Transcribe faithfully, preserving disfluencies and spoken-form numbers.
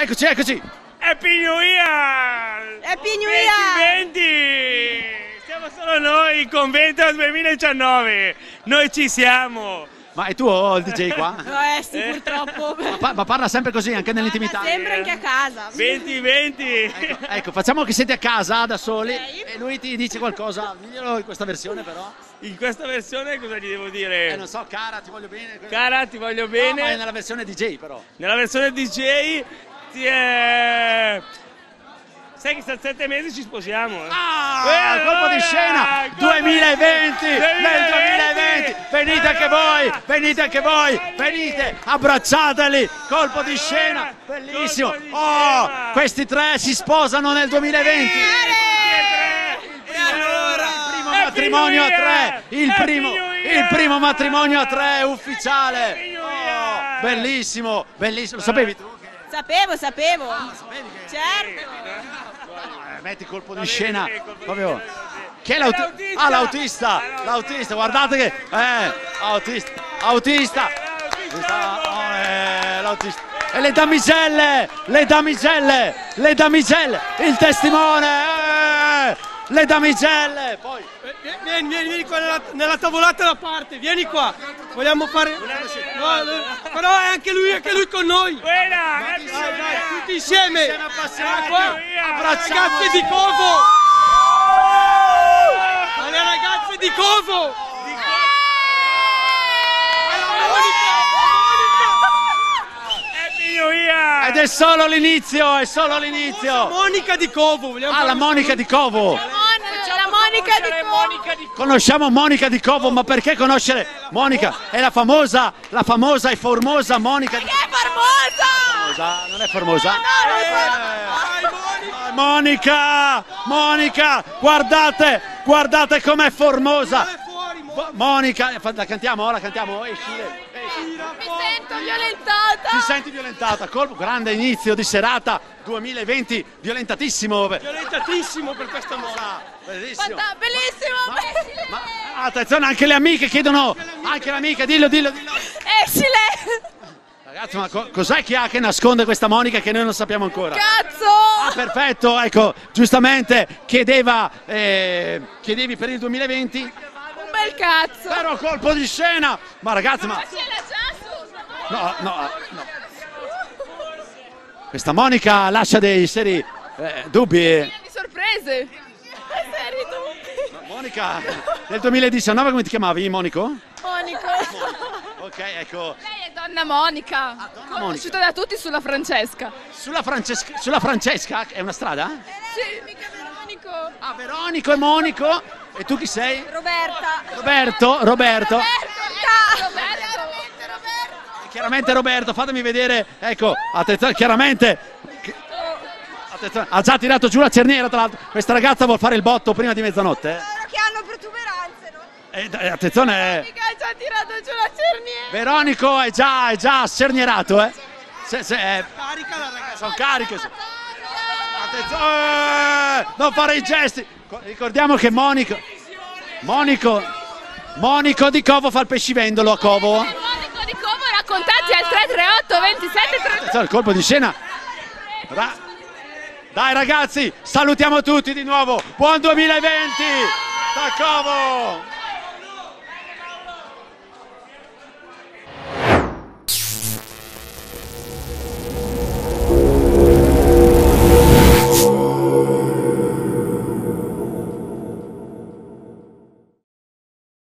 Eccoci, eccoci! Happy New Year! Happy New Year! venti venti! Siamo solo noi, il Convento duemiladiciannove! Noi ci siamo! Ma è tuo il D J qua? No, eh sì, purtroppo. Ma, pa ma parla sempre così, anche nell'intimità. Sembra anche a casa. venti venti. Ecco, ecco, facciamo che siete a casa da soli, okay. E lui ti dice qualcosa. Diglielo in questa versione però. In questa versione cosa gli devo dire? Eh, non so, cara, ti voglio bene. Cara, ti voglio bene. No, ma è nella versione D J però. Nella versione D J ti è... Sai che tra sette mesi ci sposiamo. Eh? Ah, eh, colpo di scena! duemilaventi, duemilaventi, duemilaventi, duemilaventi! Venite anche voi, venite anche voi, venite, abbracciateli! Colpo di scena, bellissimo! Oh, questi tre si sposano nel duemilaventi! E allora, il primo matrimonio a tre, il primo, il primo matrimonio a tre ufficiale! Oh, bellissimo, bellissimo, lo sapevi tu? Sapevo, sapevo. Ah, sapevi che... Certo. No, metti colpo di scena. Proprio. Che è l'autista? Ah, l'autista. L'autista, guardate che... Eh, autista. Autista. L'autista. E le damigelle. Le damigelle. Le damigelle. Il testimone. Eh, le damigelle. Poi... Vieni, vieni, vieni qua nella, nella tavolata da parte. Vieni qua. Vogliamo fare... No, però è anche lui, anche lui con noi. Buena, tutti insieme, dai, tutti insieme. Tutti insieme qua. Ragazze di Covo. Alle ragazze di Covo. Di Covo. Monica. Ed è solo l'inizio, è solo l'inizio. Monica di Covo. Vogliamo ah, la Monica di Covo. Monica di Monica di Covo. Conosciamo Monica di Covo, ma perché conoscere Monica? È la famosa, la famosa e formosa Monica di Covo. Che formosa! Non è formosa? No, non è formosa. Eh, Monica! Monica! Guardate! Guardate com'è formosa! Monica! La cantiamo, la cantiamo. Mi sento violentata! Ti senti violentata? Colpo, grande inizio di serata duemilaventi, violentatissimo! Violentatissimo per questa mola! Bellissimo! Bellissimo! Ma, ma, ma attenzione, anche le amiche chiedono, anche l'amica, dillo, dillo, dillo! Escile! Ragazzi, ma co cos'è che ha che nasconde questa Monica che noi non sappiamo ancora? Cazzo! Ah, perfetto, ecco, giustamente chiedeva, eh, chiedevi per il duemilaventi... Un bel cazzo! Però colpo di scena! Ma ragazzi, ma... No, no, no! Questa Monica lascia dei seri eh, dubbi... Piena di sorprese! Monica, nel duemiladiciannove come ti chiamavi, Monico? Monico. Ok, ecco. Lei è donna Monica, ah, donna conosciuta Monica. Da tutti sulla Francesca. Sulla, Francesca. sulla Francesca? È una strada? Eh, sì, mica Veronico. Ah, Veronico e Monico. E tu chi sei? Roberta. Roberto, Roberto. Roberto. Roberto. Chiaramente Roberto. Chiaramente Roberto, fatemi vedere, ecco, attenzione, chiaramente. Ha già tirato giù la cerniera, tra l'altro. Questa ragazza vuol fare il botto prima di mezzanotte. Loro che hanno protuberanze, no? Eh, attenzione. Veronica ha già tirato giù la cerniera. Veronico è già, è già cernierato, eh. Se, se, eh. Carica la ragazza. Sono cariche. Attenzione. Non fare i gesti. Ricordiamo che Monico. Monico. Monico di Covo fa il pescivendolo a Covo. Monico di Covo, raccontati al tre tre otto ventisette trenta. Il colpo di scena. Ra Dai ragazzi, salutiamo tutti di nuovo, buon duemilaventi da Covo!